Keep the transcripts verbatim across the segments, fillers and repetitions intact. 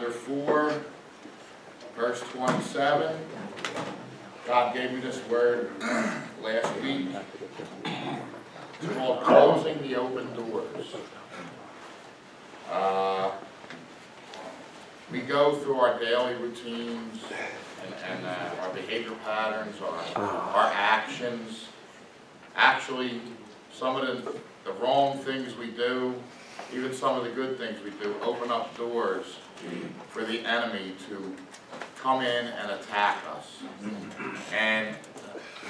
chapter four, verse twenty-seven. God gave me this word last week. It's called closing the open doors. Uh, we go through our daily routines and, and uh, our behavior patterns, our, our actions. Actually, some of the, the wrong things we do, even some of the good things we do, open up doors for the enemy to come in and attack us. And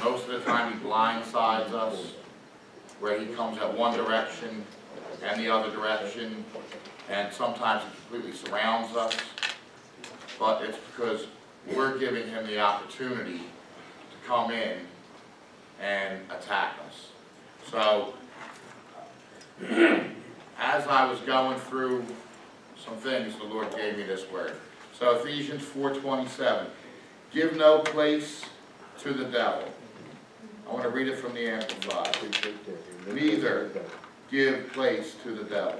most of the time he blindsides us, where he comes at one direction and the other direction, and sometimes he completely surrounds us. But it's because we're giving him the opportunity to come in and attack us. So, as I was going through some things, the Lord gave me this word. So Ephesians four twenty-seven, give no place to the devil. I want to read it from the Amplified. Neither give place to the devil.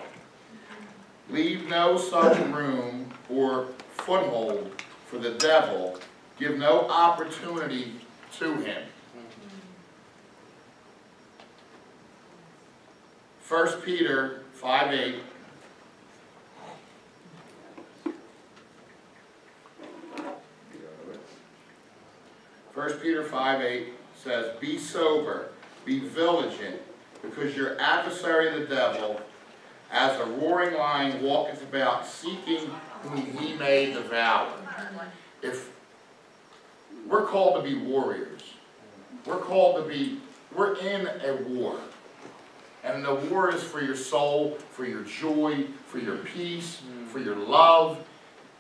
Leave no such room or foothold for the devil. Give no opportunity to him. First Peter five eight. First Peter five eight says, be sober, be vigilant, because your adversary the devil, as a roaring lion, walketh about, seeking whom he may devour. If we're called to be warriors, we're called to be, we're in a war. And the war is for your soul, for your joy, for your peace, for your love.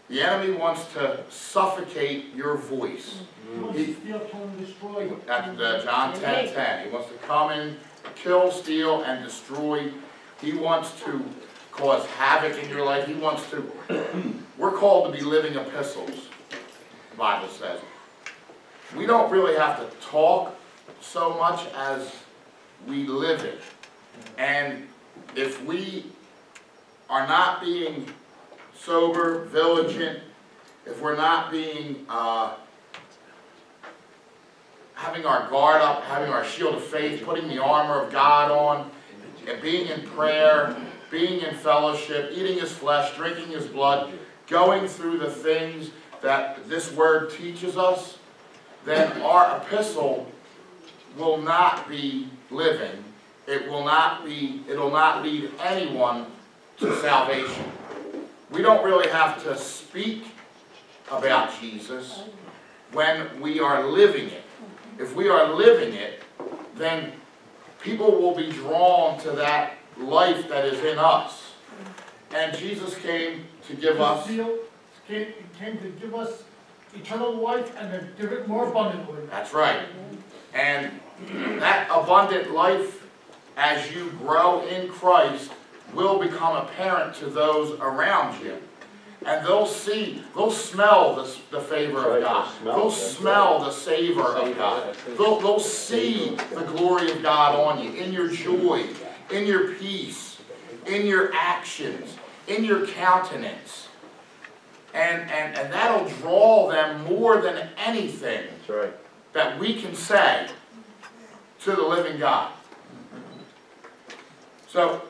The enemy wants to suffocate your voice. He, after John ten ten, he wants to come in, kill, steal, and destroy. He wants to cause havoc in your life. He wants to... We're called to be living epistles, the Bible says. We don't really have to talk so much as we live it. And if we are not being sober, vigilant, if we're not being, uh, having our guard up, having our shield of faith, putting the armor of God on, and being in prayer, being in fellowship, eating his flesh, drinking his blood, going through the things that this word teaches us, then our epistle will not be living. It will not be, it'll not lead anyone to salvation. We don't really have to speak about Jesus when we are living it. If we are living it, then people will be drawn to that life that is in us. And Jesus came to give us... He came to give us eternal life and to give it more abundantly. That's right. And that abundant life, as you grow in Christ, will become apparent to those around you. And they'll see, they'll smell the, the favor of God. They'll smell the savor of God. They'll, they'll see the glory of God on you, in your joy, in your peace, in your actions, in your countenance. And, and, and that'll draw them more than anything that we can say to the living God. So,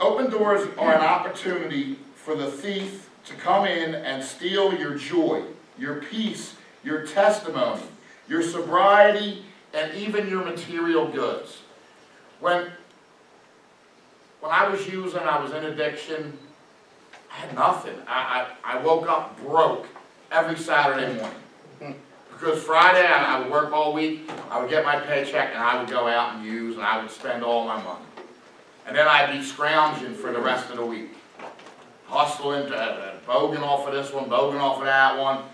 open doors are an opportunity for the thief to come in and steal your joy, your peace, your testimony, your sobriety, and even your material goods. When, when I was using, I was in addiction, I had nothing. I, I, I woke up broke every Saturday morning. Because Friday, I, I would work all week, I would get my paycheck, and I would go out and use, and I would spend all my money. And then I'd be scrounging for the rest of the week. Hustling, bogan off of this one, bogan off of that one.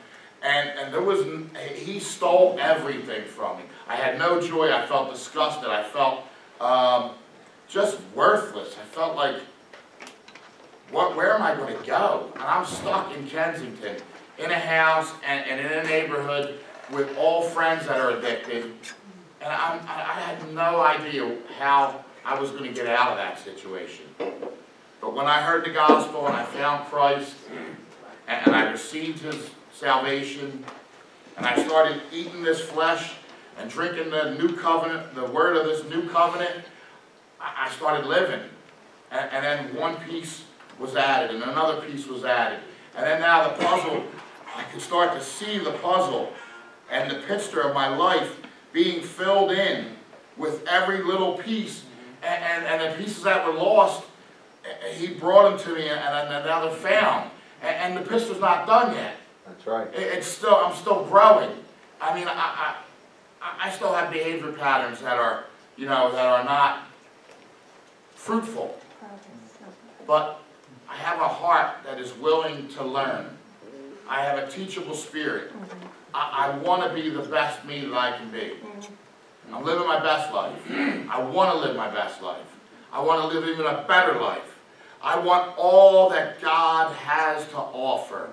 And, and there was, he stole everything from me. I had no joy. I felt disgusted. I felt um, just worthless. I felt like, what, where am I going to go? And I'm stuck in Kensington, in a house and, and in a neighborhood with all friends that are addicted. And I'm, I had no idea how I was going to get out of that situation. But when I heard the gospel and I found Christ and I received his salvation, and I started eating this flesh and drinking the new covenant, the word of this new covenant, I started living. And, and then one piece was added, and another piece was added. And then now the puzzle, I could start to see the puzzle and the picture of my life being filled in with every little piece. And, and, and the pieces that were lost, he brought them to me, and, and now they're found. And, and the picture's not done yet. That's right. It, it's still, I'm still growing. I mean, I, I, I still have behavior patterns that are, you know, that are not fruitful. But I have a heart that is willing to learn. I have a teachable spirit. I, I want to be the best me that I can be. I'm living my best life. I want to live my best life. I want to live even a better life. I want all that God has to offer.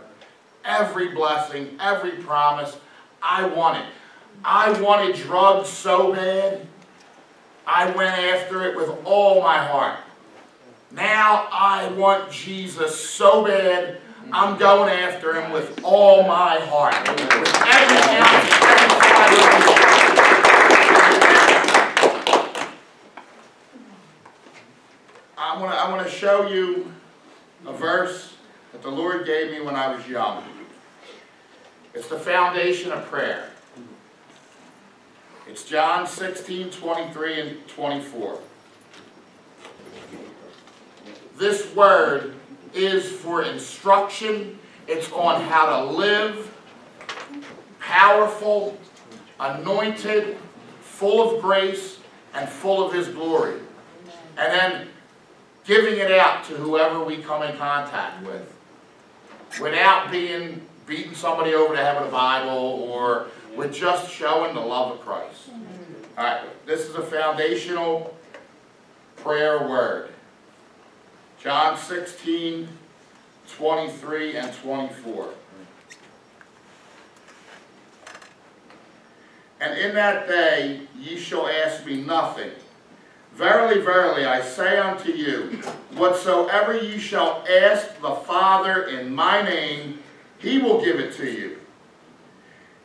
Every blessing, every promise, I want it. I wanted drugs so bad, I went after it with all my heart. Now I want Jesus so bad, I'm going after him with all my heart. With every ounce, every fiber. I want, to, I want to show you a verse that the Lord gave me when I was young. It's the foundation of prayer. It's John sixteen, twenty-three and twenty-four. This word is for instruction. It's on how to live, powerful, anointed, full of grace, and full of his glory. And then giving it out to whoever we come in contact with, without being beating somebody over to have a Bible, or with just showing the love of Christ. All right, this is a foundational prayer word. John sixteen, twenty-three and twenty-four. And in that day ye shall ask me nothing. Verily, verily, I say unto you, whatsoever ye shall ask the Father in my name, he will give it to you.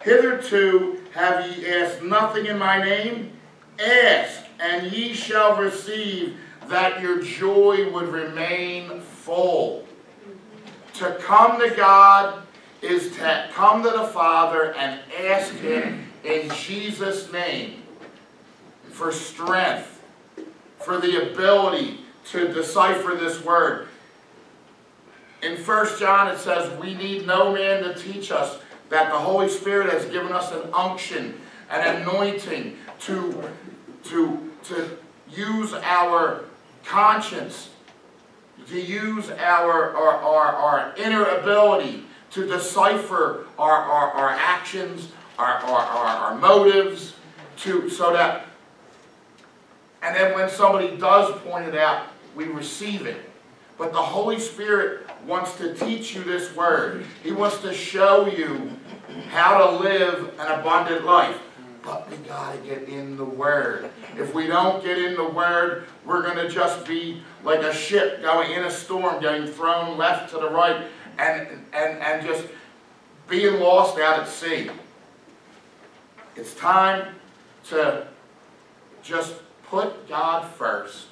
Hitherto have ye asked nothing in my name? Ask, and ye shall receive, that your joy would remain full. To come to God is to come to the Father and ask him in Jesus' name for strength, for the ability to decipher this word. In First John it says, we need no man to teach us, that the Holy Spirit has given us an unction, an anointing to, to, to use our conscience, to use our, our, our, our inner ability to decipher our, our, our actions, our, our, our, our motives, to, so that and then when somebody does point it out, we receive it. But the Holy Spirit wants to teach you this word. He wants to show you how to live an abundant life. But we got to get in the word. If we don't get in the word, we're going to just be like a ship going in a storm, getting thrown left to the right, and, and, and just being lost out at sea. It's time to just put God first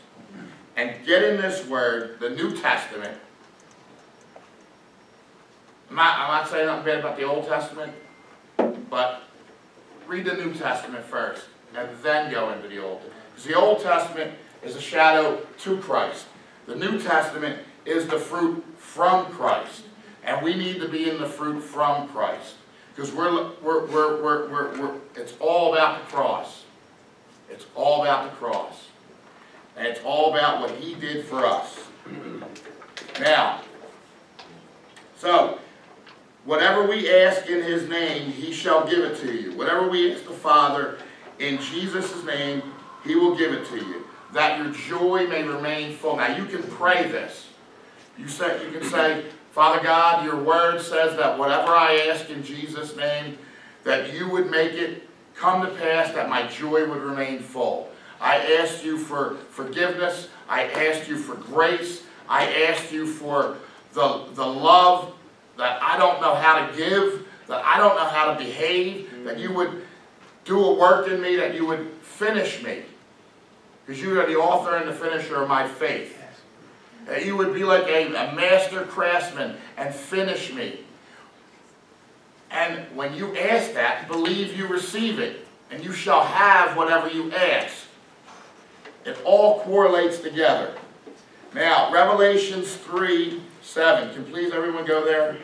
and get in this word, the New Testament. I'm not, I'm not saying nothing bad about the Old Testament, but read the New Testament first and then go into the Old. Because the Old Testament is a shadow to Christ. The New Testament is the fruit from Christ. And we need to be in the fruit from Christ. Because we're, we're, we're, we're, we're, we're, it's all about the cross. It's all about the cross. And it's all about what he did for us. Now, so, whatever we ask in his name, he shall give it to you. Whatever we ask the Father in Jesus' name, he will give it to you, that your joy may remain full. Now, you can pray this. You, say, you can say, Father God, your word says that whatever I ask in Jesus' name, that you would make it come to pass, that my joy would remain full. I asked you for forgiveness. I asked you for grace. I asked you for the, the love that I don't know how to give, that I don't know how to behave, mm-hmm. that you would do a work in me, that you would finish me. Because you are the author and the finisher of my faith. Yes. That you would be like a, a master craftsman and finish me. And when you ask that, believe you receive it, and you shall have whatever you ask. It all correlates together. Now, Revelations three seven. Can please everyone go there?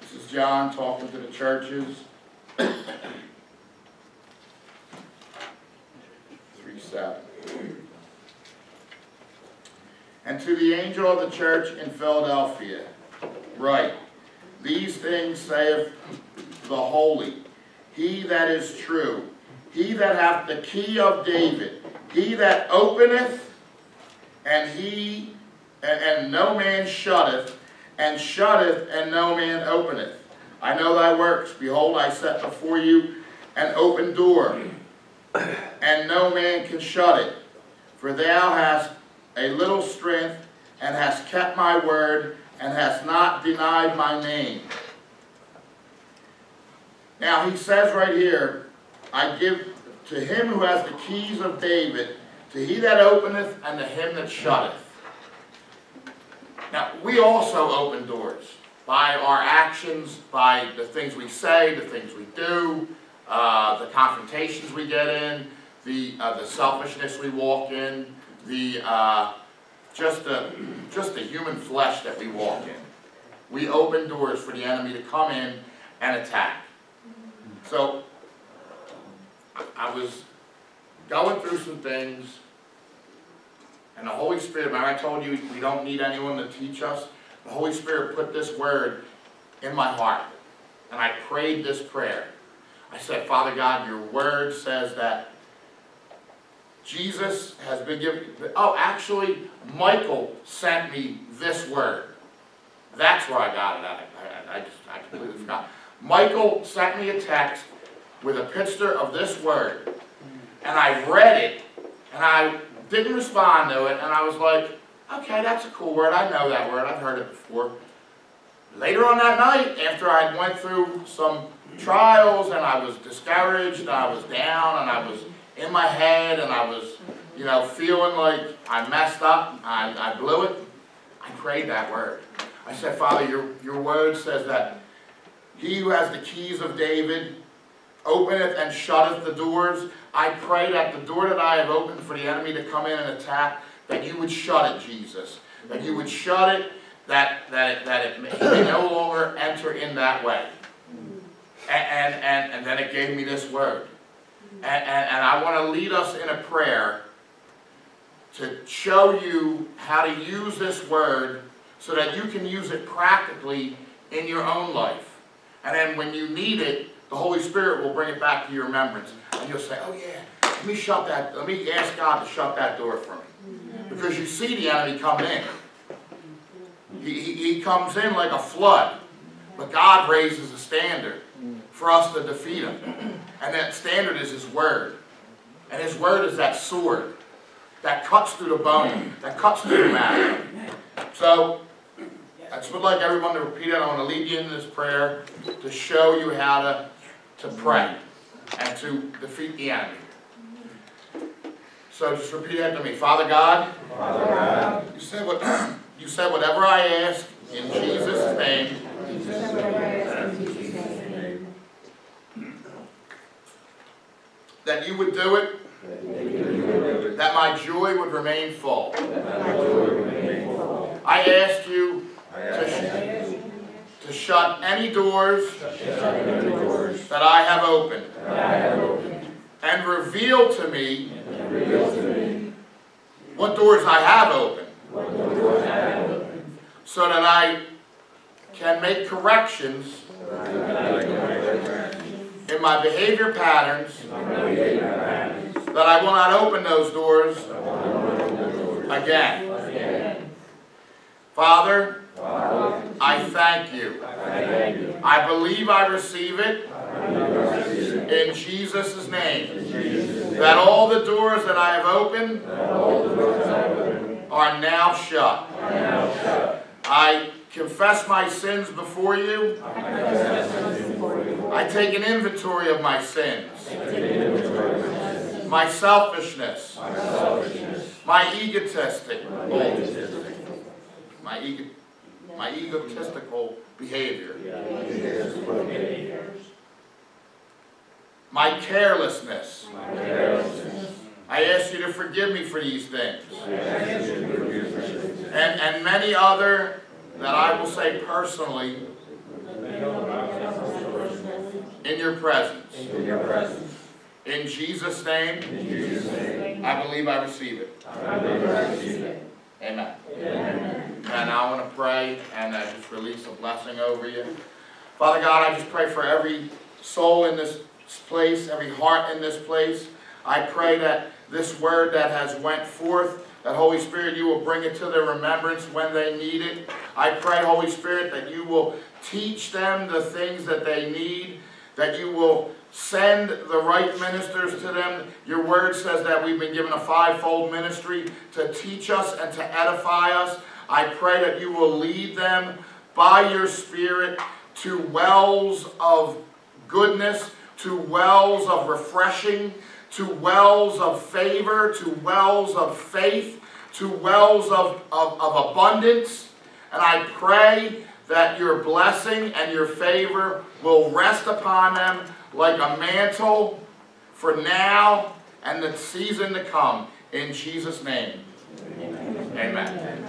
This is John talking to the churches. three seven. And to the angel of the church in Philadelphia, write, these things saith the Holy, he that is true, he that hath the key of David, he that openeth, and he and, and no man shutteth, and shutteth, and no man openeth. I know thy works. Behold, I set before you an open door, and no man can shut it. For thou hast a little strength, and hast kept my word, and hast not denied my name. Now he says right here, I give to him who has the keys of David, to he that openeth, and to him that shutteth. Now we also open doors by our actions, by the things we say, the things we do, uh, the confrontations we get in, the, uh, the selfishness we walk in, the uh, just the just the human flesh that we walk in. We open doors for the enemy to come in and attack. So I was going through some things, and the Holy Spirit. Remember, I told you we don't need anyone to teach us. The Holy Spirit put this word in my heart, and I prayed this prayer. I said, Father God, your word says that Jesus has been given, oh, actually, Michael sent me this word. That's where I got it. I, I, I, just, I completely forgot. Michael sent me a text with a picture of this word, and I read it, and I didn't respond to it, and I was like, okay, that's a cool word. I know that word. I've heard it before. Later on that night, after I went through some trials, and I was discouraged, and I was down, and I was in my head, and I was, you know, feeling like I messed up, I, I blew it, I prayed that word. I said, Father, your, your word says that he who has the keys of David openeth and shutteth the doors. I pray that the door that I have opened for the enemy to come in and attack, that you would shut it, Jesus. That you would shut it, that, that, it, that it may no longer enter in that way. And, and, and, and then it gave me this word. And, and, and I want to lead us in a prayer to show you how to use this word so that you can use it practically in your own life. And then when you need it, the Holy Spirit will bring it back to your remembrance. And you'll say, oh yeah, let me shut that, let me ask God to shut that door for me. Because you see the enemy come in. He, he, he comes in like a flood. But God raises a standard for us to defeat him. And that standard is his word. And his word is that sword that cuts through the bone, that cuts through the marrow. So I just would like everyone to repeat it. I want to lead you in this prayer to show you how to, to pray and to defeat the enemy. So just repeat after me. Father God, Father God. You said what, you said whatever I ask in Jesus' name. Jesus' name. That you would do it, that my joy would remain full. I asked you to, sh to shut any doors that I have opened and reveal to me what doors I have opened so that I can make corrections in my behavior patterns, that I will not open those doors again. Father, I thank you I believe I receive it in Jesus' name, that all the doors that I have opened are now shut. I confess my sins before you. I take an inventory of my sins, my selfishness, my egotistical, my ego, my egotistical behavior, my carelessness. I ask you to forgive me for these things, and and many other that I will say personally in your presence. In Jesus' name, I believe I receive it. Amen. Amen. And I want to pray and I just release a blessing over you. Father God, I just pray for every soul in this place, every heart in this place. I pray that this word that has went forth, that Holy Spirit, you will bring it to their remembrance when they need it. I pray, Holy Spirit, that you will teach them the things that they need, that you will send the right ministers to them. Your word says that we've been given a fivefold ministry to teach us and to edify us. I pray that you will lead them by your Spirit to wells of goodness, to wells of refreshing, to wells of favor, to wells of faith, to wells of, of, of abundance. And I pray that your blessing and your favor will rest upon them like a mantle for now and the season to come. In Jesus' name, amen. Amen.